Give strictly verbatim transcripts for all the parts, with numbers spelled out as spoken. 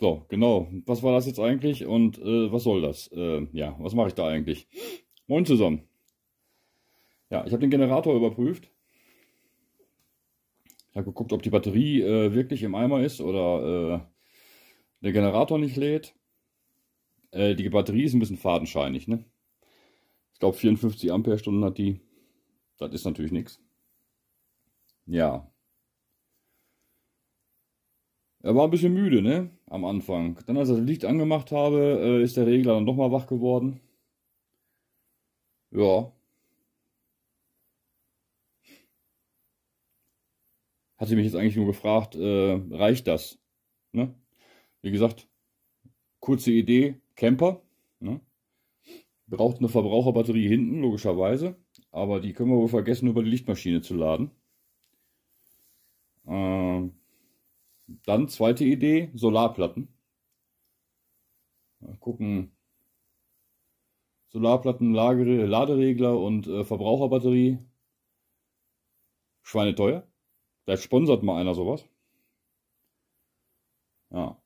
So, genau. Was war das jetzt eigentlich und äh, was soll das? Äh, ja, was mache ich da eigentlich? Moin zusammen. Ja, ich habe den Generator überprüft. Ich habe geguckt, ob die Batterie äh, wirklich im Eimer ist oder äh, der Generator nicht lädt. Äh, die Batterie ist ein bisschen fadenscheinig, ne? Ich glaube vierundfünfzig Ampere-Stunden hat die. Das ist natürlich nichts. Ja. Er war ein bisschen müde, ne? Am Anfang. Dann, als ich das Licht angemacht habe, ist der Regler dann nochmal wach geworden. Ja. Hatte mich jetzt eigentlich nur gefragt, äh, reicht das? Ne? Wie gesagt, kurze Idee, Camper. Ne? Braucht eine Verbraucherbatterie hinten, logischerweise. Aber die können wir wohl vergessen, über die Lichtmaschine zu laden. Ähm. Dann zweite Idee, Solarplatten. Mal gucken. Solarplatten, Lager, Laderegler und äh, Verbraucherbatterie. Schweineteuer. Vielleicht sponsert mal einer sowas. Ja.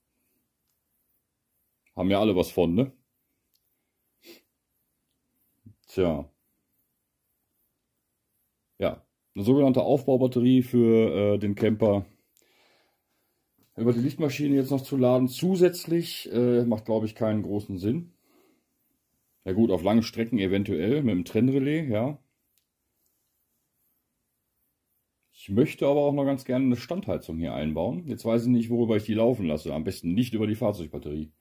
Haben ja alle was von, ne? Tja. Ja. Eine sogenannte Aufbaubatterie für äh, den Camper. Über die Lichtmaschine jetzt noch zu laden zusätzlich äh, macht, glaube ich, keinen großen Sinn. Ja gut, auf langen Strecken eventuell mit dem Trennrelais, ja. Ich möchte aber auch noch ganz gerne eine Standheizung hier einbauen. Jetzt weiß ich nicht, worüber ich die laufen lasse. Am besten nicht über die Fahrzeugbatterie.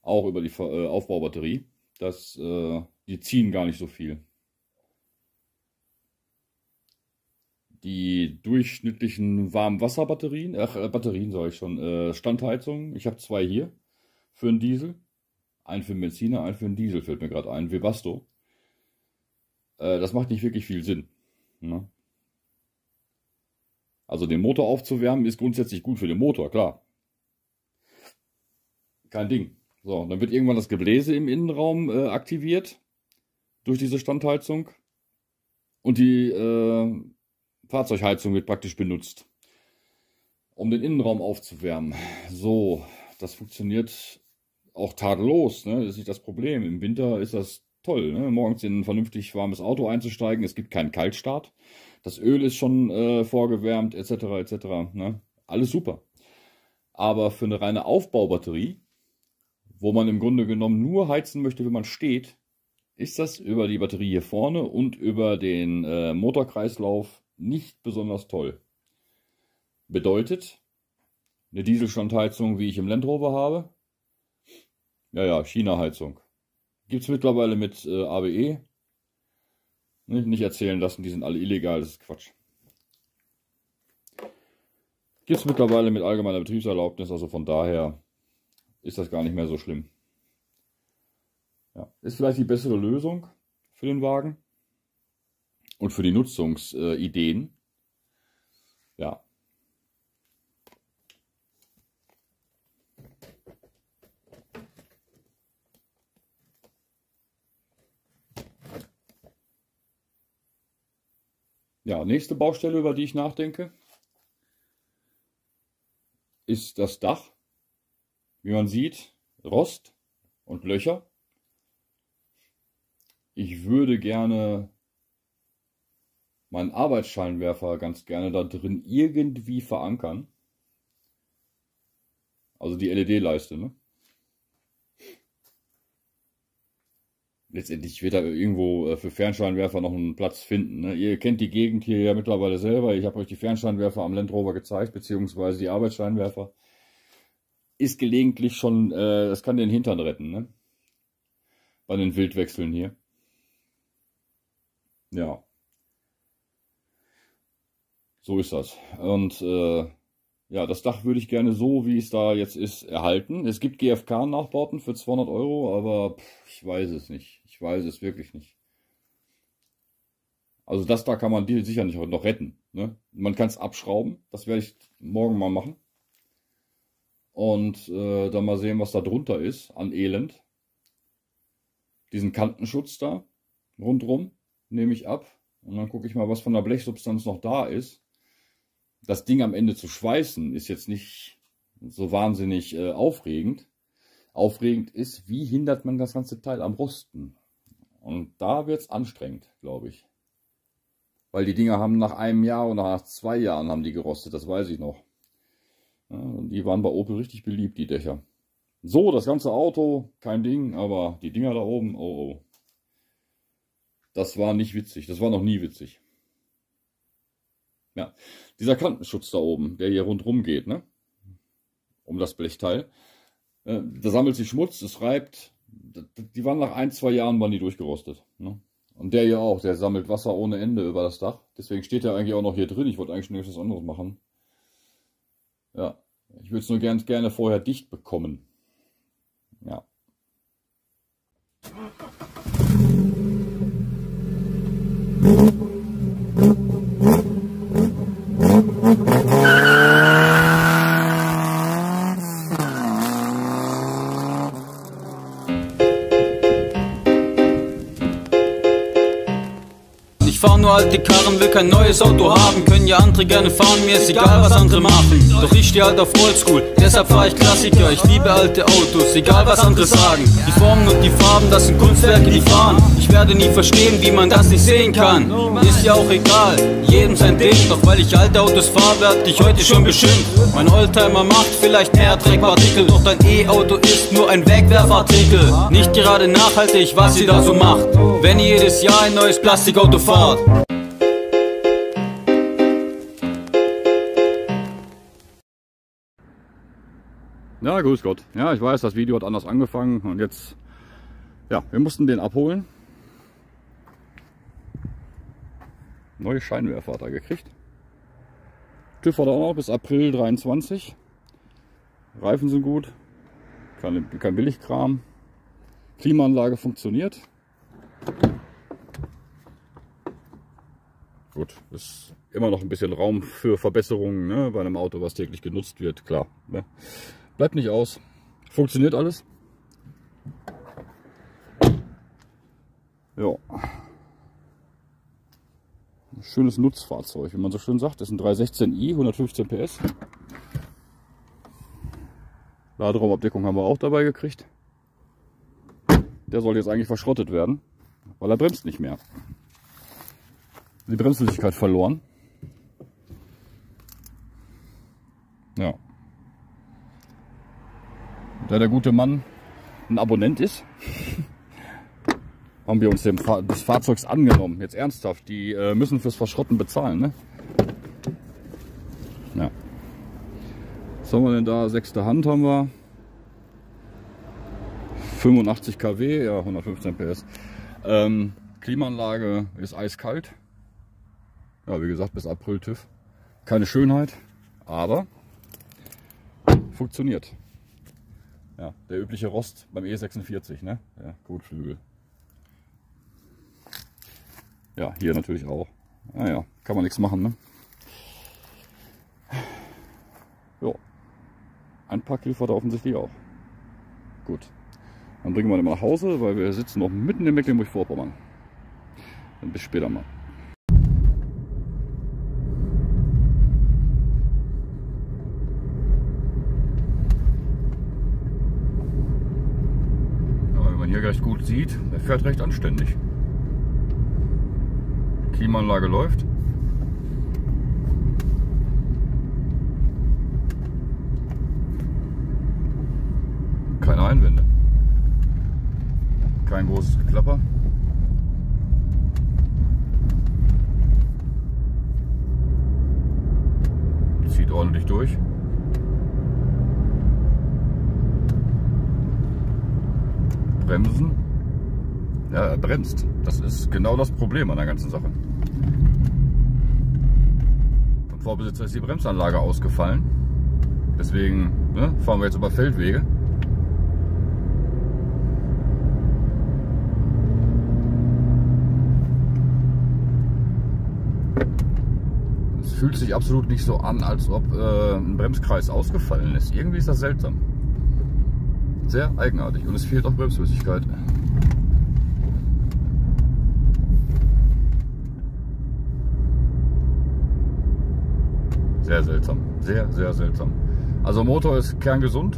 Auch über die äh, Aufbaubatterie. Das, äh, die ziehen gar nicht so viel. Die durchschnittlichen Warmwasserbatterien, ach äh, Batterien sage ich schon, äh, Standheizungen. Ich habe zwei hier für einen Diesel, einen für einen Benziner, einen für einen Diesel, fällt mir gerade ein, Webasto. Äh, das macht nicht wirklich viel Sinn. Ne? Also den Motor aufzuwärmen ist grundsätzlich gut für den Motor, klar. Kein Ding. So, dann wird irgendwann das Gebläse im Innenraum äh, aktiviert durch diese Standheizung und die äh, Fahrzeugheizung wird praktisch benutzt, um den Innenraum aufzuwärmen. So, das funktioniert auch tadellos, ne? Das ist nicht das Problem. Im Winter ist das toll, ne? Morgens in ein vernünftig warmes Auto einzusteigen. Es gibt keinen Kaltstart. Das Öl ist schon äh, vorgewärmt, et cetera et cetera. Ne? Alles super. Aber für eine reine Aufbaubatterie, wo man im Grunde genommen nur heizen möchte, wenn man steht, ist das über die Batterie hier vorne und über den äh, Motorkreislauf nicht besonders toll. Bedeutet, eine Dieselstandheizung, wie ich im Land Rover habe. Ja, ja, China-Heizung. Gibt es mittlerweile mit äh, A B E. Nicht, nicht erzählen lassen, die sind alle illegal, das ist Quatsch. Gibt es mittlerweile mit allgemeiner Betriebserlaubnis, also von daher ist das gar nicht mehr so schlimm. Ja, ist vielleicht die bessere Lösung für den Wagen. Und für die Nutzungsideen, äh, ja. Ja, nächste Baustelle, über die ich nachdenke, ist das Dach. Wie man sieht, Rost und Löcher. Ich würde gerne meinen Arbeitsscheinwerfer ganz gerne da drin irgendwie verankern. Also die L E D-Leiste, ne? Letztendlich wird da irgendwo für Fernscheinwerfer noch einen Platz finden, ne? Ihr kennt die Gegend hier ja mittlerweile selber. Ich habe euch die Fernscheinwerfer am Land Rover gezeigt, beziehungsweise die Arbeitsscheinwerfer. Ist gelegentlich schon, äh, das kann den Hintern retten, ne? Bei den Wildwechseln hier. Ja. So ist das. Und äh, ja, das Dach würde ich gerne so, wie es da jetzt ist, erhalten. Es gibt G F K-Nachbauten für zweihundert Euro, aber pff, ich weiß es nicht. Ich weiß es wirklich nicht. Also das da kann man sicher nicht noch retten. Ne? Man kann es abschrauben. Das werde ich morgen mal machen. Und äh, dann mal sehen, was da drunter ist an Elend. Diesen Kantenschutz da rundrum nehme ich ab. Und dann gucke ich mal, was von der Blechsubstanz noch da ist. Das Ding am Ende zu schweißen ist jetzt nicht so wahnsinnig äh, aufregend. Aufregend ist, wie hindert man das ganze Teil am Rosten? Und da wird es anstrengend, glaube ich. Weil die Dinger haben nach einem Jahr oder nach zwei Jahren haben die gerostet, das weiß ich noch. Ja, und die waren bei Opel richtig beliebt, die Dächer. So, das ganze Auto, kein Ding, aber die Dinger da oben, oh oh. Das war nicht witzig, das war noch nie witzig. Ja, dieser Kantenschutz da oben, der hier rundherum geht, ne? Um das Blechteil. Da sammelt sich Schmutz, es reibt. Die waren nach ein, zwei Jahren waren die durchgerostet. Ne? Und der hier auch, der sammelt Wasser ohne Ende über das Dach. Deswegen steht er eigentlich auch noch hier drin. Ich wollte eigentlich schon etwas anderes machen. Ja, ich würde es nur ganz gerne vorher dicht bekommen. Ja. Ich fahr nur alte Karren, will kein neues Auto haben. Können ja andere gerne fahren, mir ist egal was andere machen. Doch ich steh halt auf Oldschool, deshalb fahr ich Klassiker. Ich liebe alte Autos, egal was andere sagen. Die Formen und die Farben, das sind Kunstwerke, die fahren. Ich werde nie verstehen, wie man das nicht sehen kann. Ist ja auch egal, jedem sein Ding. Doch weil ich alte Autos fahr, werd ich heute schon beschimpft. Mein Oldtimer macht vielleicht mehr Dreckpartikel. Doch dein E-Auto ist nur ein Wegwerfartikel. Nicht gerade nachhaltig, was ihr da so macht. Wenn ihr jedes Jahr ein neues Plastikauto fahrt. Ja, grüß Gott. Ja, ich weiß, das Video hat anders angefangen und jetzt, ja, wir mussten den abholen. Neue Scheinwerfer hat er gekriegt. TÜV hat er auch noch bis April dreiundzwanzig. Reifen sind gut, kein, kein Billigkram. Klimaanlage funktioniert. Gut, ist immer noch ein bisschen Raum für Verbesserungen, ne, bei einem Auto, was täglich genutzt wird, klar. Ne? Bleibt nicht aus. Funktioniert alles. Ja. Ein schönes Nutzfahrzeug, wie man so schön sagt. Das ist ein drei sechzehn i, hundertfünfzehn PS. Laderaumabdeckung haben wir auch dabei gekriegt. Der soll jetzt eigentlich verschrottet werden, weil er bremst nicht mehr. Die Bremsflüssigkeit verloren. Ja. Da der gute Mann ein Abonnent ist, haben wir uns dem Fahr des Fahrzeugs angenommen. Jetzt ernsthaft, die äh, müssen fürs Verschrotten bezahlen, ne? Ja. Was haben wir denn da? Sechste Hand haben wir. fünfundachtzig Kilowatt, ja, hundertfünfzehn PS. Ähm, Klimaanlage ist eiskalt. Ja, wie gesagt, bis April TÜV. Keine Schönheit, aber funktioniert. Ja, der übliche Rost beim E sechsundvierzig, ne? Ja, Kotflügel. Ja, hier natürlich auch. Naja, kann man nichts machen, ne? Jo. Einparkhilfe hat er offensichtlich auch. Gut. Dann bringen wir den mal nach Hause, weil wir sitzen noch mitten in Mecklenburg-Vorpommern. Dann bis später mal. Recht gut sieht, der fährt recht anständig. Klimaanlage läuft. Keine Einwände. Kein großes Geklapper. Zieht ordentlich durch. Bremsen. Ja, er bremst. Das ist genau das Problem an der ganzen Sache. Vom Vorbesitzer ist die Bremsanlage ausgefallen. Deswegen, ne, fahren wir jetzt über Feldwege. Es fühlt sich absolut nicht so an, als ob äh, ein Bremskreis ausgefallen ist. Irgendwie ist das seltsam. Sehr eigenartig und es fehlt auch Bremsflüssigkeit. Sehr seltsam, sehr, sehr seltsam. Also Motor ist kerngesund.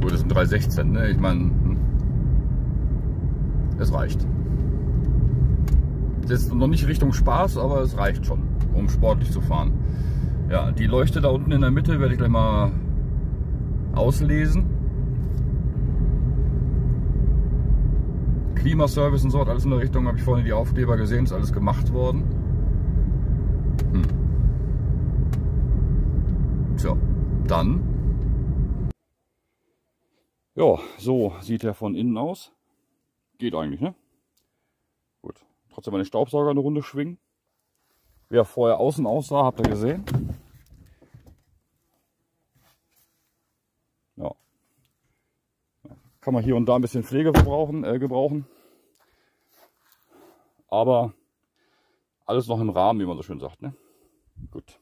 Gut, das ist ein drei sechzehn, ne? Ich meine, es reicht. Das ist noch nicht Richtung Spaß, aber es reicht schon, um sportlich zu fahren. Ja, die Leuchte da unten in der Mitte werde ich gleich mal auslesen. Klimaservice und so, alles in der Richtung, habe ich vorhin die Aufkleber gesehen, ist alles gemacht worden. Hm. Tja, dann. Ja, so sieht er von innen aus. Geht eigentlich, ne? Gut. Trotzdem meine Staubsauger eine Runde schwingen. Wie er vorher außen aussah, habt ihr gesehen. Ja. Kann man hier und da ein bisschen Pflege gebrauchen, äh, gebrauchen. Aber alles noch im Rahmen, wie man so schön sagt, ne? Gut.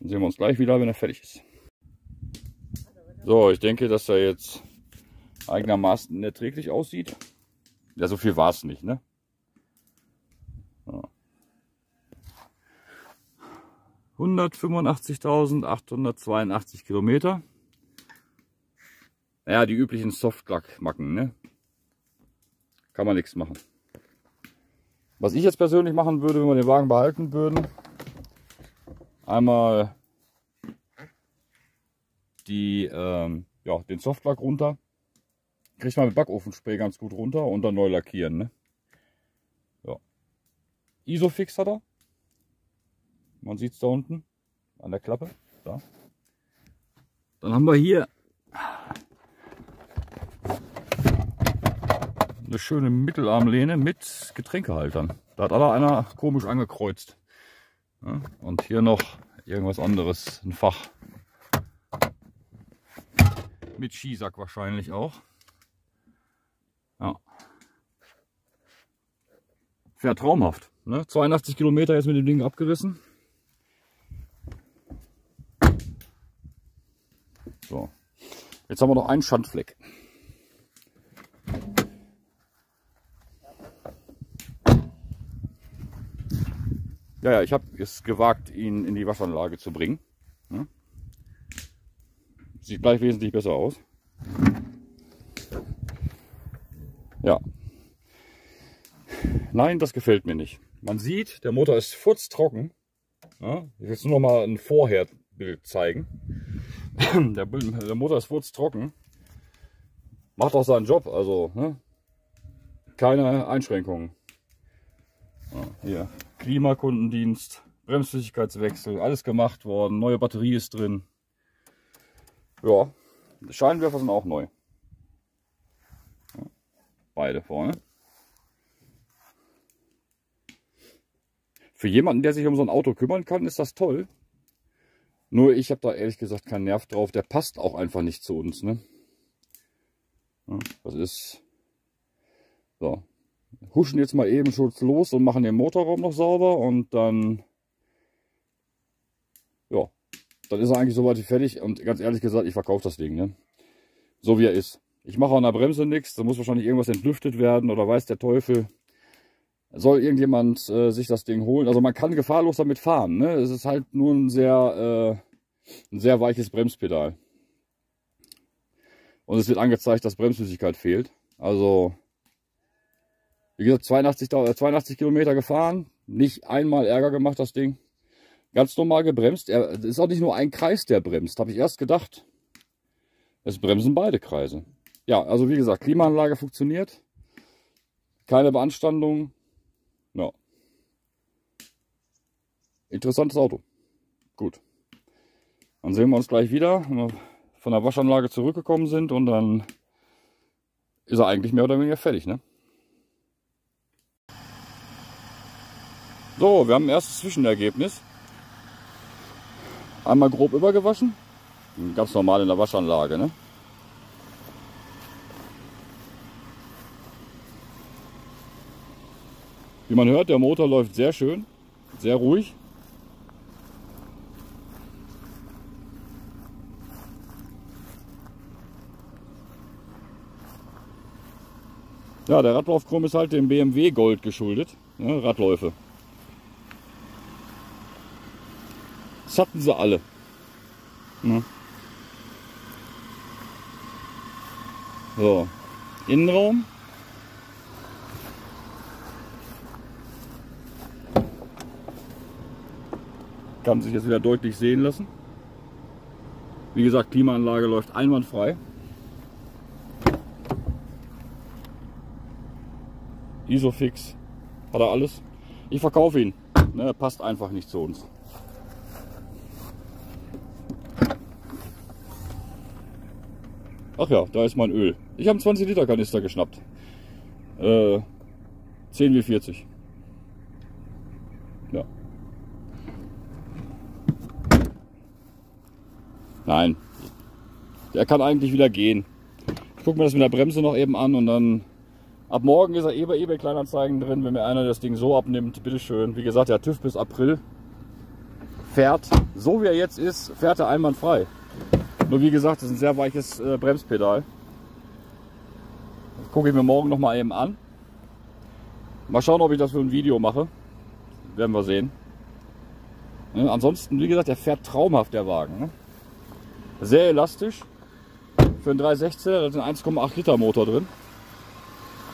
Dann sehen wir uns gleich wieder, wenn er fertig ist. So, ich denke, dass er jetzt eigenermaßen erträglich aussieht. Ja, so viel war es nicht, ne? Ja. hundertfünfundachtzigtausendachthundertzweiundachtzig Kilometer. Ja, die üblichen Softlack-Macken, ne? Kann man nichts machen. Was ich jetzt persönlich machen würde, wenn wir den Wagen behalten würden, einmal die, ähm, ja, den Softlack runter. Kriegt man mit Backofenspray ganz gut runter und dann neu lackieren, ne? Ja. Isofix hat er. Man sieht es da unten an der Klappe. Da. Dann haben wir hier eine schöne Mittelarmlehne mit Getränkehaltern. Da hat aber einer komisch angekreuzt. Ja, und hier noch irgendwas anderes, ein Fach. Mit Skisack wahrscheinlich auch. Ja. Fährt traumhaft. Ne? zweiundachtzig Kilometer jetzt mit dem Ding abgerissen. So. Jetzt haben wir noch einen Schandfleck. Ja, ja, ich habe es gewagt, ihn in die Waschanlage zu bringen. Ja. Sieht gleich wesentlich besser aus. Ja. Nein, das gefällt mir nicht. Man sieht, der Motor ist furztrocken. Ja. Ich will jetzt nur noch mal ein Vorherbild zeigen. Der, der Motor ist furztrocken. Macht auch seinen Job, also ne? Keine Einschränkungen. Ja, hier. Klimakundendienst, Bremsflüssigkeitswechsel, alles gemacht worden, neue Batterie ist drin. Ja, Scheinwerfer sind auch neu. Beide vorne. Für jemanden, der sich um so ein Auto kümmern kann, ist das toll. Nur ich habe da ehrlich gesagt keinen Nerv drauf, der passt auch einfach nicht zu uns, ne? Das ist... So. Huschen jetzt mal eben schutz los und machen den Motorraum noch sauber und dann, ja, dann ist er eigentlich soweit fertig und ganz ehrlich gesagt, ich verkaufe das Ding, ne? So wie er ist. Ich mache an der Bremse nichts, da muss wahrscheinlich irgendwas entlüftet werden oder weiß der Teufel. Soll irgendjemand äh, sich das Ding holen? Also man kann gefahrlos damit fahren, ne? Es ist halt nur ein sehr, äh, ein sehr weiches Bremspedal. Und es wird angezeigt, dass Bremsflüssigkeit fehlt. Also... Wie gesagt, zweiundachtzig, zweiundachtzig Kilometer gefahren, nicht einmal Ärger gemacht, das Ding. Ganz normal gebremst. Er ist auch nicht nur ein Kreis, der bremst, habe ich erst gedacht. Es bremsen beide Kreise. Ja, also wie gesagt, Klimaanlage funktioniert. Keine Beanstandung. Ja. Interessantes Auto. Gut. Dann sehen wir uns gleich wieder, wenn wir von der Waschanlage zurückgekommen sind und dann ist er eigentlich mehr oder weniger fertig, ne? So, wir haben ein erstes Zwischenergebnis. Einmal grob übergewaschen. Ganz normal in der Waschanlage, ne? Wie man hört, der Motor läuft sehr schön, sehr ruhig. Ja, der Radlaufchrom ist halt dem B M W Gold geschuldet, ne? Radläufe. Das hatten sie alle. Ne? So, Innenraum. Kann sich jetzt wieder deutlich sehen lassen. Wie gesagt, Klimaanlage läuft einwandfrei. Isofix, hat er alles. Ich verkaufe ihn. Ne, passt einfach nicht zu uns. Ach ja, da ist mein Öl. Ich habe einen zwanzig Liter Kanister geschnappt. Äh, zehn W vierzig. Ja. Nein. Der kann eigentlich wieder gehen. Ich gucke mir das mit der Bremse noch eben an und dann... Ab morgen ist er eh bei eBay Kleinanzeigen drin, wenn mir einer das Ding so abnimmt. Bitteschön. Wie gesagt, der TÜV bis April fährt. So wie er jetzt ist, fährt er einwandfrei. Nur wie gesagt, das ist ein sehr weiches äh, Bremspedal. Das gucke ich mir morgen nochmal eben an. Mal schauen, ob ich das für ein Video mache. Werden wir sehen. Ne? Ansonsten, wie gesagt, der fährt traumhaft, der Wagen. Ne? Sehr elastisch. Für einen drei sechzehner, da ist ein eins Komma acht Liter Motor drin.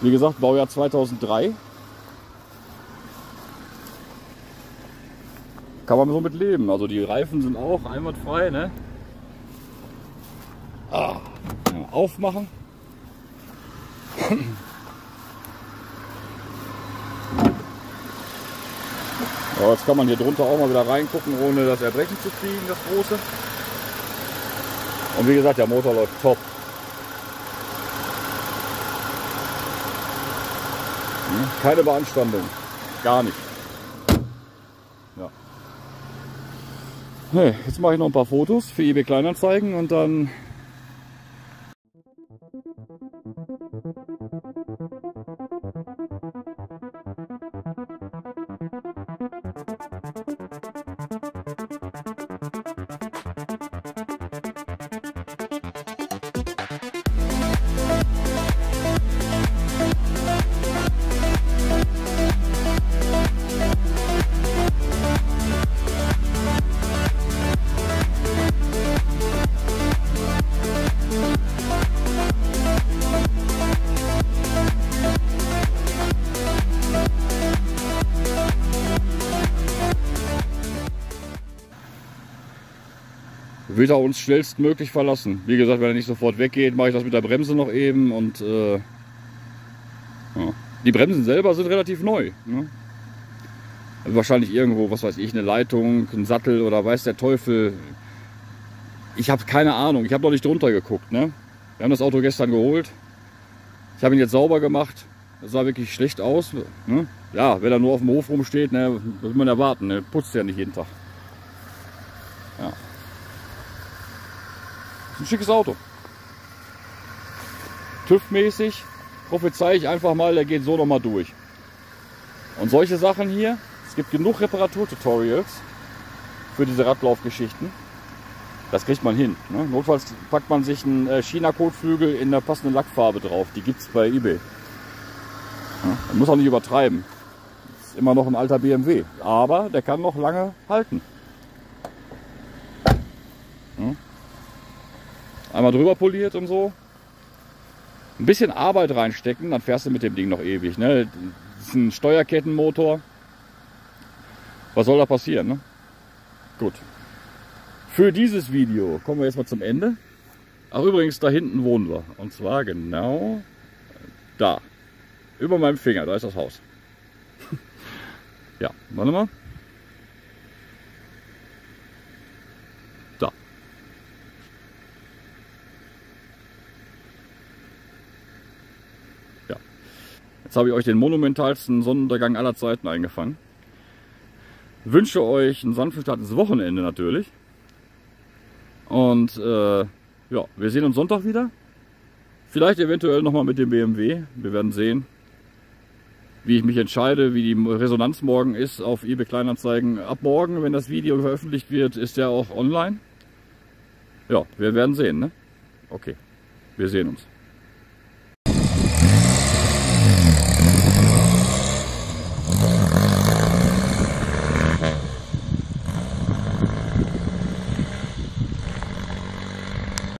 Wie gesagt, Baujahr zweitausenddrei. Kann man so mit leben. Also die Reifen sind auch einwandfrei. Ne? Ah, aufmachen. Ja, jetzt kann man hier drunter auch mal wieder reingucken, ohne das Erbrechen zu kriegen, das große. Und wie gesagt, der Motor läuft top. Keine Beanstandung, gar nicht. Ja. Hey, jetzt mache ich noch ein paar Fotos für eBay Kleinanzeigen und dann... Wird er uns schnellstmöglich verlassen. Wie gesagt, wenn er nicht sofort weggeht, mache ich das mit der Bremse noch eben. Und äh, ja. Die Bremsen selber sind relativ neu. Ne? Wahrscheinlich irgendwo, was weiß ich, eine Leitung, ein Sattel oder weiß der Teufel. Ich habe keine Ahnung. Ich habe noch nicht drunter geguckt. Ne? Wir haben das Auto gestern geholt. Ich habe ihn jetzt sauber gemacht. Das sah wirklich schlecht aus. Ne? Ja, wenn er nur auf dem Hof rumsteht, ne, das will man erwarten. Ne? Putzt ja nicht jeden Tag. Ja. Ein schickes Auto. TÜV-mäßig prophezei ich einfach mal, der geht so nochmal durch. Und solche Sachen hier, es gibt genug Reparaturtutorials für diese Radlaufgeschichten. Das kriegt man hin. Ne? Notfalls packt man sich einen China-Kotflügel in der passenden Lackfarbe drauf. Die gibt es bei eBay. Man muss auch nicht übertreiben. Das ist immer noch ein alter B M W. Aber der kann noch lange halten. Ne? Einmal drüber poliert und so. Ein bisschen Arbeit reinstecken, dann fährst du mit dem Ding noch ewig. Ne? Das ist ein Steuerkettenmotor. Was soll da passieren? Ne? Gut. Für dieses Video kommen wir jetzt mal zum Ende. Ach übrigens, da hinten wohnen wir. Und zwar genau da. Über meinem Finger, da ist das Haus. Ja, warte mal. Jetzt habe ich euch den monumentalsten Sonnenuntergang aller Zeiten eingefangen. Wünsche euch ein sanften Start ins Wochenende natürlich. Und äh, ja, wir sehen uns Sonntag wieder. Vielleicht eventuell nochmal mit dem B M W. Wir werden sehen, wie ich mich entscheide, wie die Resonanz morgen ist auf eBay Kleinanzeigen. Ab morgen, wenn das Video veröffentlicht wird, ist der auch online. Ja, wir werden sehen, ne? Okay, wir sehen uns.